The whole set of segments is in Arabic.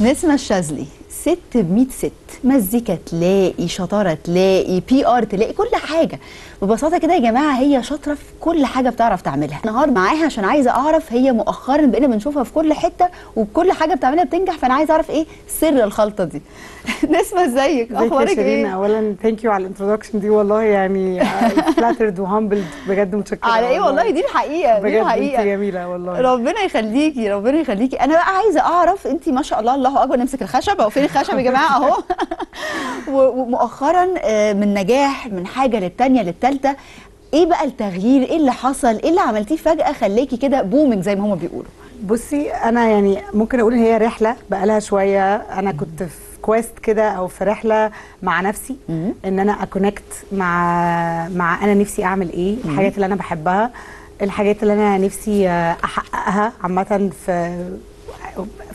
نسمة الشاذلي ست بمية ست، مزيكا تلاقي، شطاره تلاقي، بي ار تلاقي، كل حاجه ببساطه كده يا جماعه. هي شاطره في كل حاجه بتعرف تعملها. النهار معاها عشان عايزه اعرف، هي مؤخرا بقينا بنشوفها في كل حته وبكل حاجه بتعملها بتنجح، فانا عايزه اعرف ايه سر الخلطه دي. نسمة ازيك؟ اخبارك ايه؟ اولا ثانك يو على الانترودكشن دي، والله يعني فلاترد وهامبلد بجد، متشكره على ايه والله، دي الحقيقه دي الحقيقه بجد، جميله والله، ربنا يخليكي ربنا يخليكي. انا بقى عايزه اعرف، انت ما شاء الله الله اكبر، نمسك الخشب او فين الخشب يا جماعه اهو. ومؤخرا من نجاح من حاجه للثانيه للثالثه، ايه بقى التغيير؟ ايه اللي حصل؟ ايه اللي عملتيه فجاه خليكي كده بومنج زي ما هما بيقولوا؟ بصي انا يعني ممكن اقول ان هي رحله بقالها شويه. انا كنت في كويست كده او في رحله مع نفسي، ان انا اكونكت مع انا نفسي اعمل ايه، الحاجات اللي انا بحبها، الحاجات اللي انا نفسي احققها عامه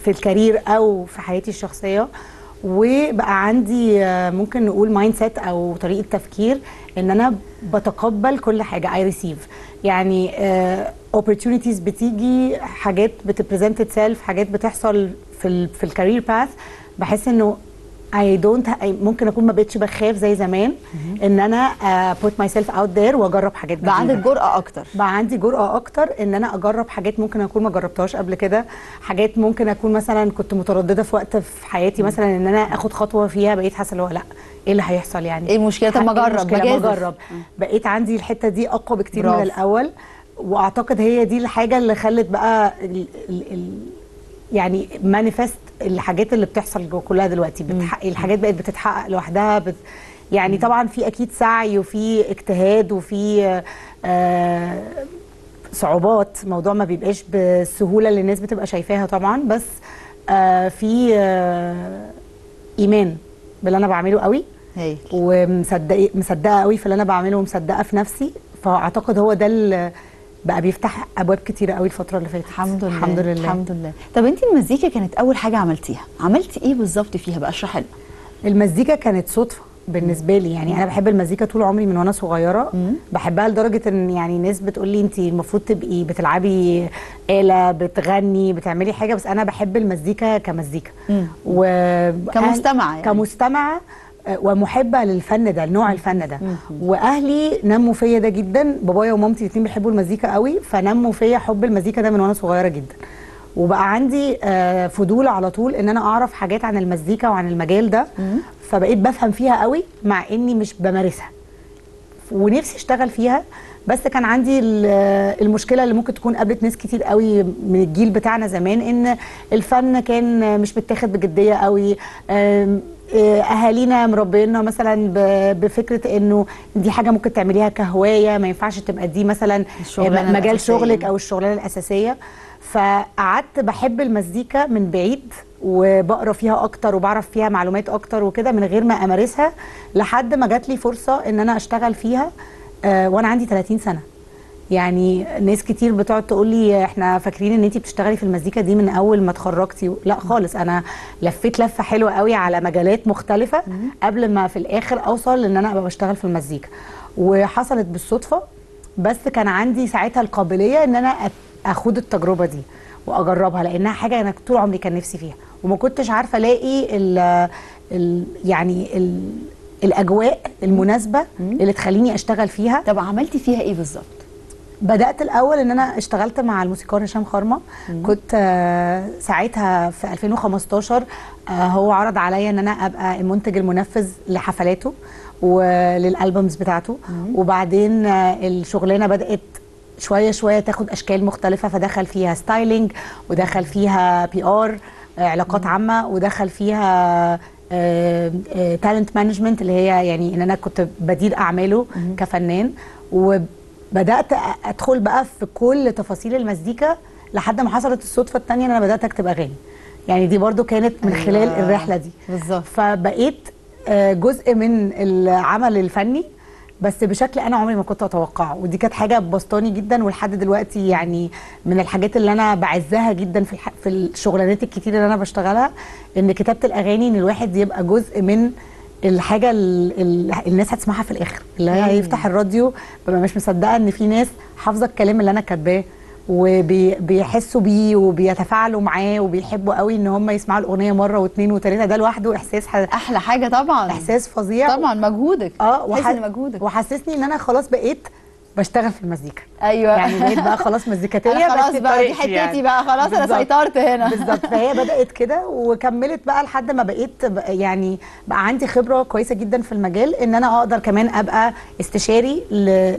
في الكارير او في حياتي الشخصيه. وبقى عندي ممكن نقول مايند سيت او طريقه تفكير ان انا بتقبل كل حاجه، اي ريسيف، يعني اوبورتيونيتيز بتيجي، حاجات بتبريزنت اتسيلف، حاجات بتحصل في الكارير باث. بحس انه اي دونت، ممكن اكون ما بقتش بخاف زي زمان ان انا بوت ماي سيلف اوت ذير واجرب حاجات جديده. بقى عندي جرأه اكتر، ان انا اجرب حاجات ممكن اكون ما جربتهاش قبل كده، حاجات ممكن اكون مثلا كنت متردده في وقت في حياتي مثلا ان انا اخد خطوه فيها، بقيت حاسه اللي هو لا، ايه اللي هيحصل يعني، ايه المشكله لما اجرب، بقيت عندي الحته دي اقوى بكتير من الاول. واعتقد هي دي الحاجه اللي خلت بقى يعني مانيفست الحاجات اللي بتحصل كلها دلوقتي، الحاجات بقت بتتحقق لوحدها، يعني طبعا في اكيد سعي وفي اجتهاد وفي صعوبات، موضوع ما بيبقاش بالسهوله اللي الناس بتبقى شايفاها طبعا، بس في ايمان باللي انا بعمله قوي، ومصدقه قوي في اللي انا بعمله، ومصدقه في نفسي. فاعتقد هو ده اللي بقى بيفتح ابواب كتيره قوي الفتره اللي فاتت. الحمد لله. طب انت المزيكا كانت اول حاجه عملتيها، عملتي ايه بالظبط فيها بقى؟ اشرحي لنا. المزيكا كانت صدفه بالنسبه لي، يعني انا بحب المزيكا طول عمري من وانا صغيره، بحبها لدرجه ان يعني ناس بتقول لي انت المفروض تبقي بتلعبي آلة، بتغني، بتعملي حاجه، بس انا بحب المزيكا كمزيكا كمستمعه يعني. كمستمعه ومحبه للفن ده، لنوع الفن ده. واهلي نموا فيا ده جدا، بابايا ومامتي الاثنين بيحبوا المزيكا قوي، فنموا فيا حب المزيكا ده من وانا صغيره جدا. وبقى عندي فضول على طول ان انا اعرف حاجات عن المزيكا وعن المجال ده، فبقيت بفهم فيها قوي مع اني مش بمارسها، ونفسي اشتغل فيها. بس كان عندي المشكله اللي ممكن تكون قابلت ناس كتير قوي من الجيل بتاعنا زمان، ان الفن كان مش متاخد بجديه قوي، اهالينا مربينا مثلا بفكره انه دي حاجه ممكن تعمليها كهوايه، ما ينفعش تبقى دي مثلا مجال شغلك او الشغلانه الاساسيه. فقعدت بحب المزيكا من بعيد، وبقرا فيها اكتر وبعرف فيها معلومات اكتر وكده، من غير ما امارسها، لحد ما جات لي فرصه ان انا اشتغل فيها وانا عندي 30 سنه. يعني ناس كتير بتقعد تقول لي احنا فاكرين ان انتي بتشتغلي في المزيكا دي من اول ما اتخرجتي، لا خالص، انا لفيت لفه حلوه قوي على مجالات مختلفه قبل ما في الاخر اوصل ان انا ابقى بشتغل في المزيكا. وحصلت بالصدفه، بس كان عندي ساعتها القابليه ان انا اخد التجربه دي واجربها، لانها حاجه انا طول عمري كان نفسي فيها، وما كنتش عارفه الاقي الاجواء المناسبه اللي تخليني اشتغل فيها. طب عملتي فيها ايه بالظبط؟ بدأت الأول إن أنا اشتغلت مع الموسيقار هشام خرمه، كنت ساعتها في 2015 هو عرض عليا إن أنا أبقى المنتج المنفذ لحفلاته وللألبومز بتاعته، وبعدين الشغلانة بدأت شوية شوية تاخد أشكال مختلفة، فدخل فيها ستايلينج، ودخل فيها بي آر، علاقات عامة، ودخل فيها تالنت مانجمنت، اللي هي يعني إن أنا كنت بديل أعماله كفنان. بدأت أدخل بقى في كل تفاصيل المزيكا، لحد ما حصلت الصدفة التانية إن أنا بدأت أكتب أغاني، يعني دي برضو كانت من خلال الرحلة دي بالظبط. فبقيت جزء من العمل الفني بس بشكل أنا عمري ما كنت أتوقعه، ودي كانت حاجة بسطاني جدا، ولحد دلوقتي يعني من الحاجات اللي أنا بعزها جدا في الشغلانات الكتير اللي أنا بشتغلها، إن كتابة الأغاني، إن الواحد يبقى جزء من الحاجه الناس هتسمعها في الاخر، اللي هيفتح الراديو ببقى مش مصدقه ان في ناس حافظه الكلام اللي انا كاتباه، وبيحسوا بيه وبيتفاعلوا معاه وبيحبوا قوي ان هم يسمعوا الاغنيه مره واثنين وثلاثه. ده لوحده احساس احلى حاجه طبعا، احساس فظيع طبعا. مجهودك مجهودك وحسسني ان انا خلاص بقيت بشتغل في المزيكا. ايوه يعني بقيت بقى خلاص مزيكاتيه، خلاص بقى دي حتتي يعني. بقى خلاص بالزبط. انا سيطرت هنا بالظبط. فهي بدات كده وكملت بقى لحد ما بقيت يعني بقى عندي خبره كويسه جدا في المجال، ان انا اقدر كمان ابقى استشاري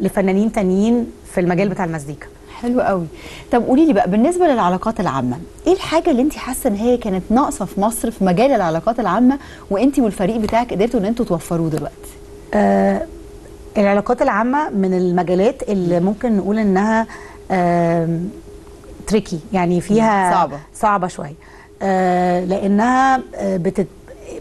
لفنانين تانيين في المجال بتاع المزيكا. حلو قوي. طب قولي لي بقى بالنسبه للعلاقات العامه، ايه الحاجه اللي انت حاسه ان هي كانت ناقصه في مصر في مجال العلاقات العامه وانت والفريق بتاعك قدرتوا ان انتوا توفروه دلوقتي؟ العلاقات العامه من المجالات اللي ممكن نقول انها تريكي، يعني فيها صعبه شويه، لانها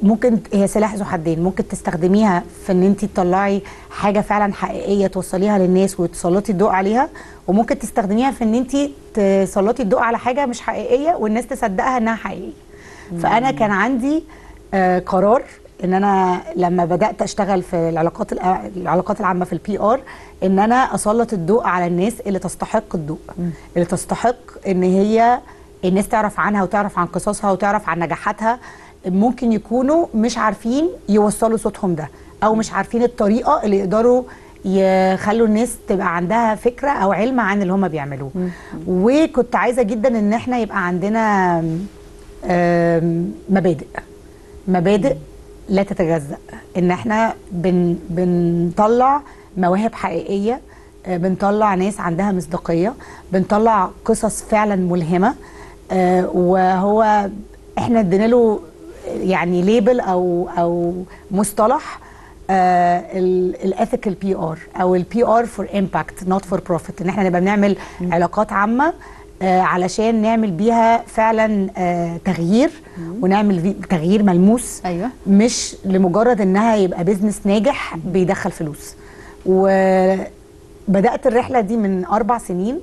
ممكن هي سلاح ذو حدين. ممكن تستخدميها في ان انت تطلعي حاجه فعلا حقيقيه توصليها للناس وتسلطي الضوء عليها، وممكن تستخدميها في ان انت تسلطي الضوء على حاجه مش حقيقيه والناس تصدقها انها حقيقيه. فانا كان عندي قرار ان انا لما بدات اشتغل في العلاقات العامه في البي ار، ان انا اسلط الضوء على الناس اللي تستحق الضوء، اللي تستحق ان هي الناس تعرف عنها وتعرف عن قصصها وتعرف عن نجاحاتها. ممكن يكونوا مش عارفين يوصلوا صوتهم ده، او مش عارفين الطريقه اللي يقدروا يخلوا الناس تبقى عندها فكره او علم عن اللي هم بيعملوه. وكنت عايزه جدا ان احنا يبقى عندنا مبادئ لا تتجزأ، ان احنا بنطلع مواهب حقيقيه، بنطلع ناس عندها مصداقيه، بنطلع قصص فعلا ملهمه. وهو احنا ادينا له يعني ليبل او مصطلح الاثيكال بي ار، او البي ار فور امباكت نوت فور بروفيت، ان احنا نبقى بنعمل علاقات عامه علشان نعمل بيها فعلا تغيير، ونعمل تغيير ملموس. أيوة. مش لمجرد انها يبقى بيزنس ناجح بيدخل فلوس. وبدات الرحله دي من 4 سنين،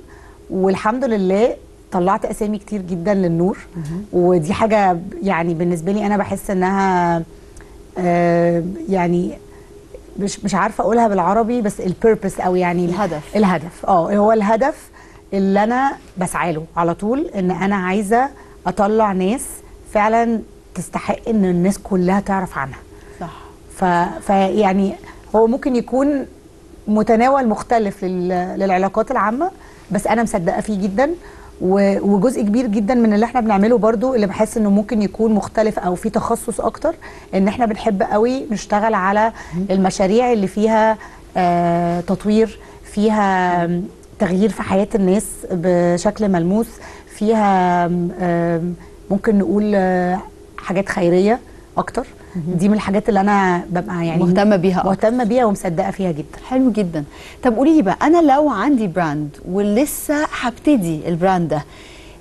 والحمد لله طلعت اسامي كتير جدا للنور. ودي حاجه يعني بالنسبه لي انا بحس انها يعني مش عارفه اقولها بالعربي، بس البيربس او يعني الهدف هو الهدف اللي انا بسعى له على طول، ان انا عايزه اطلع ناس فعلا تستحق ان الناس كلها تعرف عنها. صح. فيعني هو ممكن يكون متناول مختلف للعلاقات العامه، بس انا مصدقه فيه جدا. وجزء كبير جدا من اللي احنا بنعمله برضو اللي بحس انه ممكن يكون مختلف او في تخصص اكتر، ان احنا بنحب قوي نشتغل على المشاريع اللي فيها تطوير، فيها تغيير في حياة الناس بشكل ملموس، فيها ممكن نقول حاجات خيرية اكتر. دي من الحاجات اللي انا ببقى يعني مهتمه بيها ومصدقه فيها جدا. حلو جدا. طب قولي لي بقى، انا لو عندي براند ولسه هبتدي البراند ده،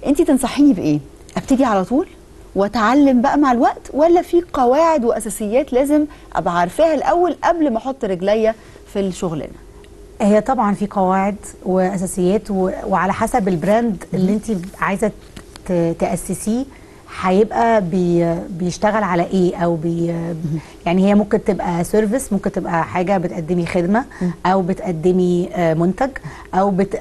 انت تنصحيني بايه؟ ابتدي على طول واتعلم بقى مع الوقت، ولا في قواعد واساسيات لازم ابقى عارفاها الاول قبل ما احط رجليا في الشغلانه؟ هي طبعا في قواعد واساسيات، وعلى حسب البراند اللي انت عايزه تاسسيه هيبقى بيشتغل على ايه، او يعني هي ممكن تبقى سيرفيس، ممكن تبقى حاجه بتقدمي خدمه، او بتقدمي منتج،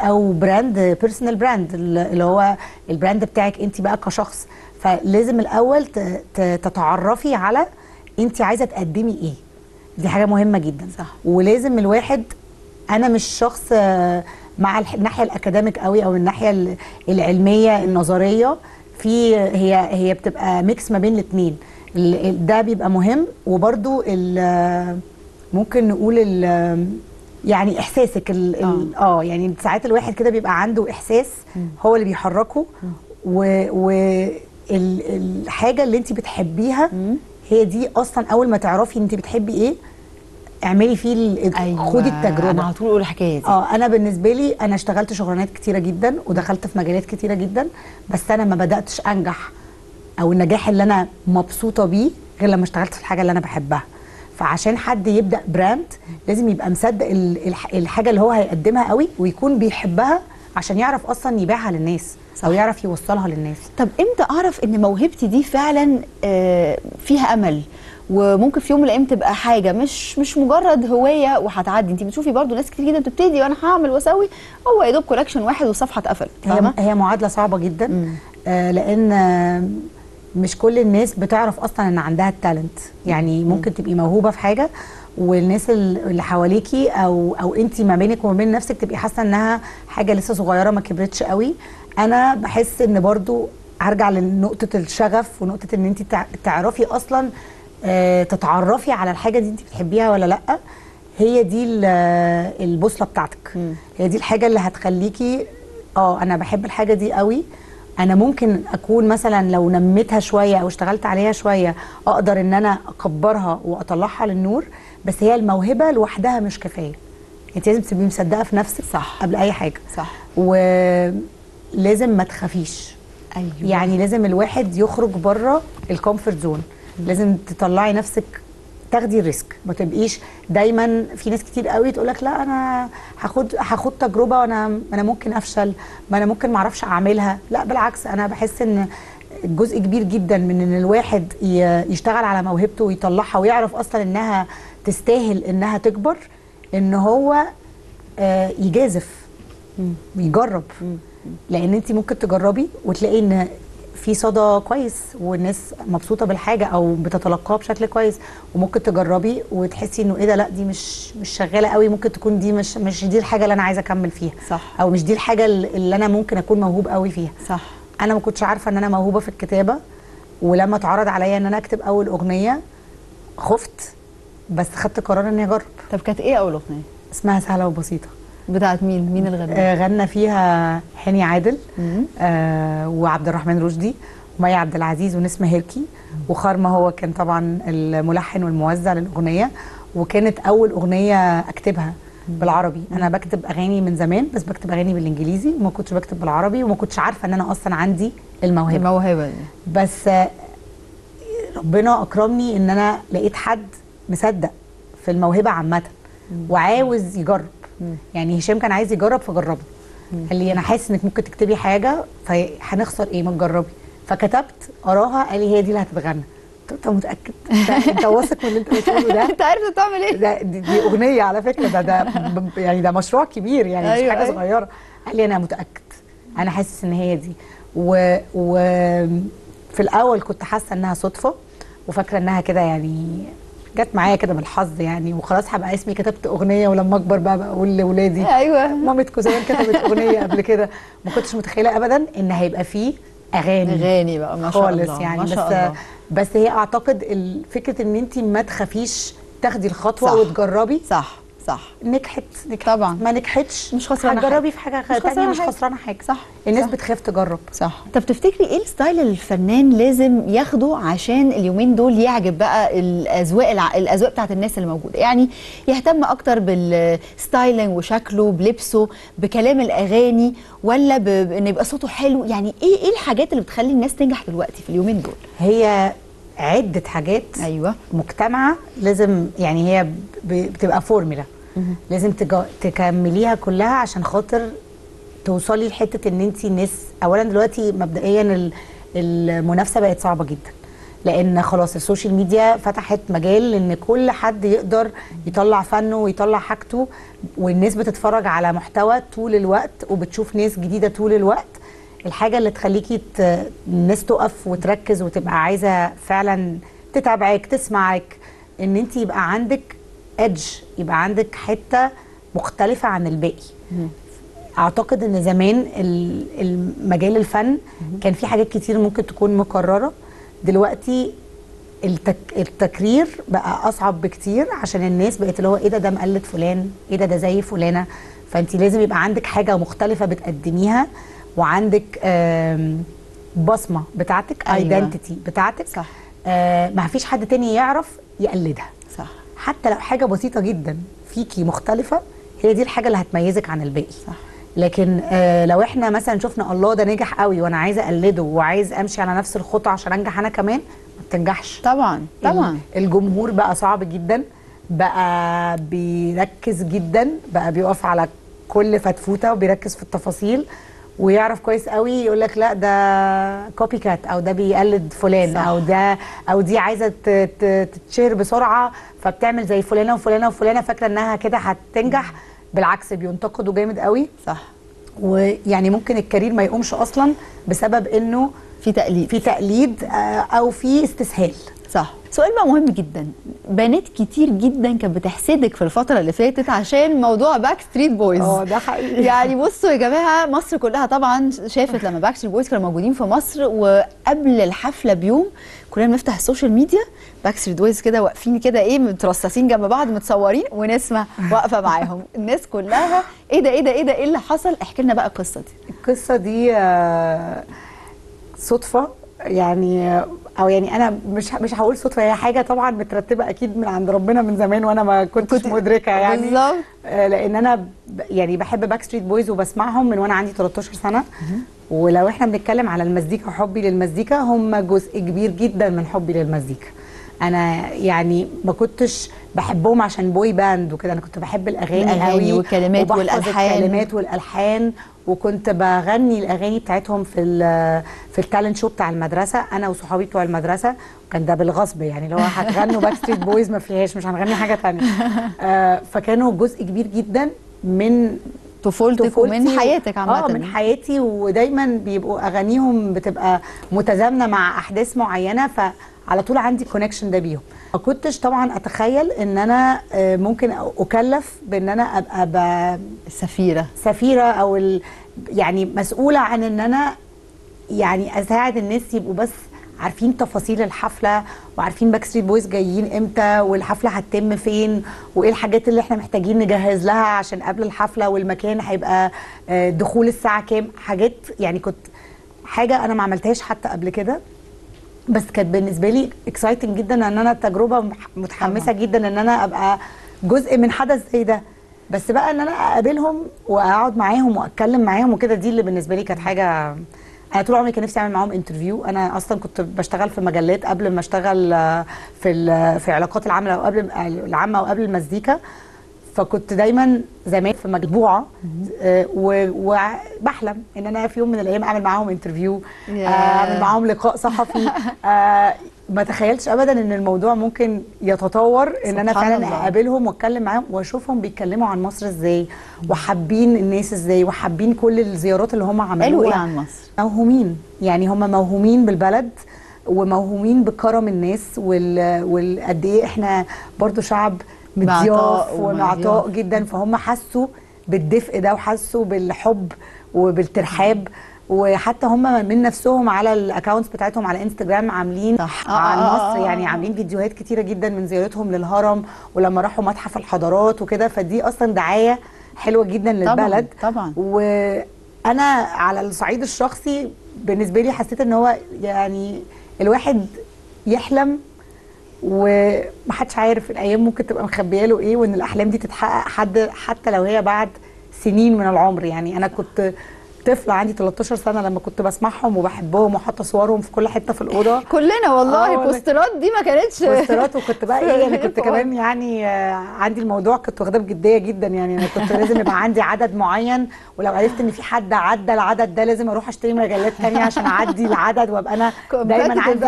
او براند، بيرسونال براند، اللي هو البراند بتاعك انت بقى كشخص. فلازم الاول تتعرفي على انت عايزه تقدمي ايه. دي حاجه مهمه جدا. صح. ولازم الواحد، انا مش شخص مع الناحيه الاكاديميك قوي او الناحيه العلميه النظريه، في هي بتبقى ميكس ما بين الاثنين. ده بيبقى مهم، وبرده ممكن نقول يعني احساسك يعني ساعات الواحد كده بيبقى عنده احساس هو اللي بيحركه، والحاجه اللي انت بتحبيها هي دي اصلا. اول ما تعرفي انت بتحبي ايه اعملي فيه خدي التجربه. انا على طول اقول الحكايه دي. انا بالنسبه لي، انا اشتغلت شغلانات كتيره جدا ودخلت في مجالات كتيره جدا، بس انا ما بداتش انجح او النجاح اللي انا مبسوطه بيه غير لما اشتغلت في الحاجه اللي انا بحبها. فعشان حد يبدا براند لازم يبقى مصدق الحاجه اللي هو هيقدمها قوي ويكون بيحبها، عشان يعرف اصلا يبيعها للناس. او يعرف يوصلها للناس. طب امتى اعرف ان موهبتي دي فعلا فيها امل وممكن في يوم من الايام تبقى حاجه مش مجرد هوايه وهتعدي؟ انت بتشوفي برضو ناس كتير جدا بتبتدي وانا هعمل واسوي، هو يا دوب كولكشن واحد والصفحه اتقفلت. هي معادله صعبه جدا لان مش كل الناس بتعرف اصلا ان عندها التالنت. يعني ممكن تبقي موهوبه في حاجه والناس اللي حواليكي او انت ما بينك وما بين نفسك تبقي حاسه انها حاجه لسه صغيره ما كبرتش قوي. انا بحس ان برضو هرجع لنقطه الشغف ونقطه ان انت تعرفي اصلا تتعرفي على الحاجه دي انت بتحبيها ولا لا. هي دي البوصله بتاعتك، هي دي الحاجه اللي هتخليكي انا بحب الحاجه دي قوي، انا ممكن اكون مثلا لو نميتها شويه او اشتغلت عليها شويه اقدر ان انا اكبرها واطلعها للنور. بس هي الموهبه لوحدها مش كفايه، انت لازم تبقي مصدقه في نفسك. صح، قبل اي حاجه. صح، ولازم ما تخافيش. ايوه، يعني لازم الواحد يخرج بره الكومفورت زون، لازم تطلعي نفسك، تاخدي الريسك، ما تبقيش دايما. في ناس كتير قوي تقول لك لا انا هاخد تجربه وانا ممكن افشل، ما انا ممكن ما اعرفش اعملها. لا بالعكس، انا بحس ان جزء كبير جدا من ان الواحد يشتغل على موهبته ويطلعها ويعرف اصلا انها تستاهل انها تكبر، ان هو يجازف ويجرب. لان انت ممكن تجربي وتلاقي ان في صدى كويس والناس مبسوطه بالحاجه او بتتلقاها بشكل كويس، وممكن تجربي وتحسي انه ايه ده، لا دي مش شغاله قوي، ممكن تكون دي مش دي الحاجه اللي انا عايزه اكمل فيها. صح، او مش دي الحاجه اللي انا ممكن اكون موهوب قوي فيها. صح، انا ما كنتش عارفه ان انا موهوبه في الكتابه، ولما اتعرض عليا ان انا اكتب اول اغنيه خفت، بس خدت قرار اني اجرب. طب كانت ايه اول اغنيه؟ اسمها سهله وبسيطه. بتاعت مين اللي غنى؟ غنى فيها حني عادل وعبد الرحمن رشدي ومي عبد العزيز ونسمه هيركي وخرمه، هو كان طبعا الملحن والموزع للاغنيه، وكانت اول اغنيه اكتبها بالعربي. انا بكتب اغاني من زمان، بس بكتب اغاني بالانجليزي وما كنتش بكتب بالعربي، وما كنتش عارفه ان انا اصلا عندي الموهبه دي. بس ربنا اكرمني ان انا لقيت حد مصدق في الموهبه عامه وعاوز يجرب. يعني هشام كان عايز يجرب فجربه، قال لي انا حاسس انك ممكن تكتبي حاجه، فهنخسر ايه ما تجربي. فكتبت قراها، قال لي هي دي اللي هتتغنى. انت متاكد؟ انت واثق من اللي انت بتقوله ده؟ انت عارف بتعمل ايه؟ ده دي اغنيه على فكره، ده يعني ده مشروع كبير، يعني مش حاجه صغيره. قال لي انا متاكد، انا حاسس ان هي دي. وفي الاول كنت حاسه انها صدفه وفاكره انها كده، يعني جت معايا كده بالحظ يعني، وخلاص هبقى اسمي كتبت اغنيه ولما اكبر بقى بقول لاولادي ايوه مامتكم زمان كتبت اغنيه قبل كده. ما كنتش متخيله ابدا ان هيبقى فيه اغاني بقى، ما شاء الله خالص يعني. ما شاء الله. بس هي اعتقد فكره ان انت ما تخافيش، تاخدي الخطوه. صح، وتجربي. صح، نجحت طبعا، ما نجحتش مش خسرانه حاجه، جربي في حاجه ثانيه مش خسرانه حاجه. صح، الناس بتخاف تجرب. صح. طب تفتكري ايه الستايل اللي الفنان لازم ياخده عشان اليومين دول يعجب بقى الاذواق بتاعت الناس اللي موجوده؟ يعني يهتم اكتر بالستايلنج وشكله، بلبسه، بكلام الاغاني، ولا ان يبقى صوته حلو؟ يعني ايه الحاجات اللي بتخلي الناس تنجح دلوقتي في اليومين دول؟ هي عده حاجات. ايوه، مجتمعه لازم، يعني هي بتبقى فورميلا لازم تكمليها كلها عشان خاطر توصلي لحته ان انت الناس. اولا دلوقتي مبدئيا المنافسه بقت صعبه جدا، لان خلاص السوشيال ميديا فتحت مجال ان كل حد يقدر يطلع فنه ويطلع حاجته، والناس بتتفرج على محتوى طول الوقت وبتشوف ناس جديده طول الوقت. الحاجه اللي تخليكي الناس تقف وتركز وتبقى عايزه فعلا تتابعك تسمعك، ان انت يبقى عندك ايدج، يبقى عندك حته مختلفه عن الباقي. اعتقد ان زمان المجال الفن كان في حاجات كتير ممكن تكون مكرره، دلوقتي التكرير بقى اصعب بكتير، عشان الناس بقت اللي هو ايه ده مقلد فلان، ايه ده زي فلانه. فانت لازم يبقى عندك حاجه مختلفه بتقدميها، وعندك بصمه بتاعتك، ايدنتيتي. أيوة، بتاعتك. صح، ما فيش حد تاني يعرف يقلدها. صح، حتى لو حاجه بسيطه جدا فيكي مختلفه، هي دي الحاجه اللي هتميزك عن الباقي. صح، لكن لو احنا مثلا شفنا الله ده نجح قوي وانا عايزه اقلده وعايز امشي على نفس الخطه عشان انجح انا كمان، ما بتنجحش طبعا. الجمهور بقى صعب جدا، بقى بيركز جدا، بقى بيقف على كل فتفوته وبيركز في التفاصيل، ويعرف كويس قوي يقول لك لا ده كوبي كات او ده بيقلد فلان صح. او ده او دي عايزه تتشهر بسرعه فبتعمل زي فلانه وفلانه وفلانه فاكره انها كده هتنجح. بالعكس بينتقدوا جامد قوي صح. ويعني ممكن الكارير ما يقومش اصلا بسبب انه في تقليد او في استسهال صح. سؤال بقى مهم جدا، بنات كتير جدا كانت بتحسدك في الفتره اللي فاتت عشان موضوع باك ستريت بويز. اه ده حقيقي. يعني بصوا يا جماعه مصر كلها طبعا شافت لما باك ستريت بويز كانوا موجودين في مصر، وقبل الحفله بيوم كلنا بنفتح السوشيال ميديا باك ستريت بويز كده واقفين كده ايه مترصصين جنب بعض متصورين ونسمه واقفه معاهم. الناس كلها ايه ده ايه ده ايه ده ايه اللي حصل؟ احكي لنا بقى القصه دي. القصه دي صدفه يعني، او يعني انا مش هقول صدفه، هي حاجه طبعا مترتبه اكيد من عند ربنا من زمان وانا ما كنتش مدركه يعني بالظبط. لان انا يعني بحب باك ستريت بويز وبسمعهم من وانا عندي 13 سنه ولو احنا بنتكلم على المزيكا وحبي للمزيكا هم جزء كبير جدا من حبي للمزيكا. انا يعني ما كنتش بحبهم عشان بوي باند وكده، انا كنت بحب الاغاني قوي والكلمات والالحان وكنت بغني الاغاني بتاعتهم في التالنت شو بتاع المدرسه، انا وصحابي بتوع المدرسه، وكان ده بالغصب يعني اللي هو هتغنوا باك ستريت بويز ما فيهاش مش هنغني حاجه ثانيه. فكانوا جزء كبير جدا من طفولتك ومن حياتك عامه. من حياتي، ودايما بيبقوا اغانيهم بتبقى متزامنه مع احداث معينه فعلى طول عندي الكونكشن ده بيهم. ما كنتش طبعا اتخيل ان انا ممكن اكلف بان انا ابقى سفيره او يعني مسؤوله عن ان انا يعني اساعد الناس يبقوا بس عارفين تفاصيل الحفله وعارفين باك ستريت بويز جايين امتى والحفله هتتم فين وايه الحاجات اللي احنا محتاجين نجهز لها عشان قبل الحفله والمكان هيبقى دخول الساعه كام، حاجات يعني كنت حاجه انا ما عملتهاش حتى قبل كده، بس كانت بالنسبه لي اكسايتنج جدا ان انا تجربه متحمسه جدا ان انا ابقى جزء من حدث زي ده. بس بقى ان انا اقابلهم واقعد معاهم واتكلم معاهم وكده دي اللي بالنسبه لي كانت حاجه. أنا طول عمري كان نفسي أعمل معاهم انترفيو، أنا أصلاً كنت بشتغل في مجلات قبل ما أشتغل في علاقات العامة وقبل العامة وقبل المزيكا، فكنت دايماً زمان في مجموعة وبحلم إن أنا في يوم من الأيام أعمل معاهم انترفيو، أعمل معاهم لقاء صحفي. ما تخيلتش أبداً إن الموضوع ممكن يتطور إن أنا فعلاً أقابلهم وأتكلم معاهم وأشوفهم بيتكلموا عن مصر إزاي وحابين الناس إزاي وحابين كل الزيارات اللي هم عملوها. قالوا إيه عن مصر؟ موهومين، يعني هم موهومين بالبلد وموهومين بكرم الناس والقد إيه إحنا برضو شعب مضياف ومعطاء جداً، فهم حسوا بالدفء ده وحسوا بالحب وبالترحاب. وحتى هم من نفسهم على الاكونتس بتاعتهم على انستجرام عاملين عن مصر، يعني عاملين فيديوهات كتيره جدا من زيارتهم للهرم ولما راحوا متحف الحضارات وكده، فدي اصلا دعايه حلوه جدا للبلد طبعا. وانا على الصعيد الشخصي بالنسبه لي حسيت ان هو يعني الواحد يحلم ومحدش عارف الايام ممكن تبقى مخبيه له ايه، وان الاحلام دي تتحقق حتى لو هي بعد سنين من العمر. يعني انا كنت طفله عندي 13 سنه لما كنت بسمعهم وبحبهم وحاطه صورهم في كل حته في الاوضه كلنا والله. بوسترات دي ما كانتش بوسترات، وكنت بقى ايه يعني كنت كمان يعني عندي الموضوع كنت واخداه بجديه جدا، يعني انا كنت لازم يبقى عندي عدد معين ولو عرفت ان في حد عدى العدد ده لازم اروح اشتري مجلات ثانيه عشان اعدي العدد وابقى انا دايما عندي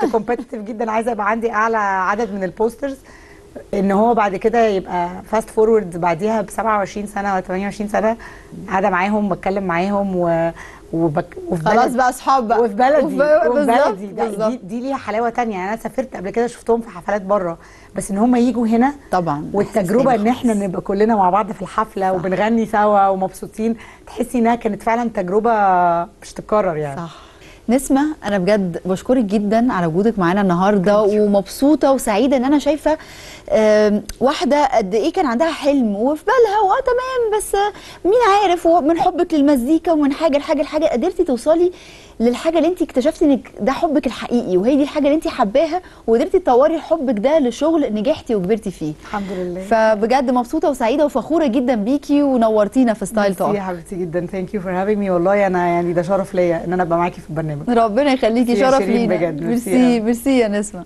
كنت كومبيتيتيف جدا عايزه ابقى عندي اعلى عدد من البوسترز. ان هو بعد كده يبقى فاست فورورد بعديها ب 27 سنه ولا 28 سنه قاعده معاهم بتكلم معاهم وفي خلاص بقى اصحاب بقى وفي بلدي دي ليها حلاوه ثانيه. يعني انا سافرت قبل كده شفتهم في حفلات بره، بس ان هم يجوا هنا طبعا والتجربه ان احنا نبقى كلنا مع بعض في الحفله وبنغني سوا ومبسوطين، تحسي انها كانت فعلا تجربه مش تتكرر يعني صح. نسمة أنا بجد بشكرك جدا على وجودك معانا النهارده ومبسوطة وسعيدة إن أنا شايفة واحدة قد إيه كان عندها حلم وفي بالها تمام، بس مين عارف من حبك للمزيكا ومن حاجة لحاجة قدرتي توصلي للحاجة اللي أنت اكتشفتي إنك ده حبك الحقيقي وهي دي الحاجة اللي أنت حباها وقدرتي تطوري حبك ده لشغل نجحتي وكبرتي فيه الحمد لله. فبجد مبسوطة وسعيدة وفخورة جدا بيكي ونورتينا في ستايل توك. ميرسي يا حبيبتي جدا، ثانك يو فور هافينج مي، والله أنا يعني ده شرف ليا إن أنا أبقى معاكي في البرنامج. ربنا يخليكي، شرف لينا بجد. ميرسي يا نسمة.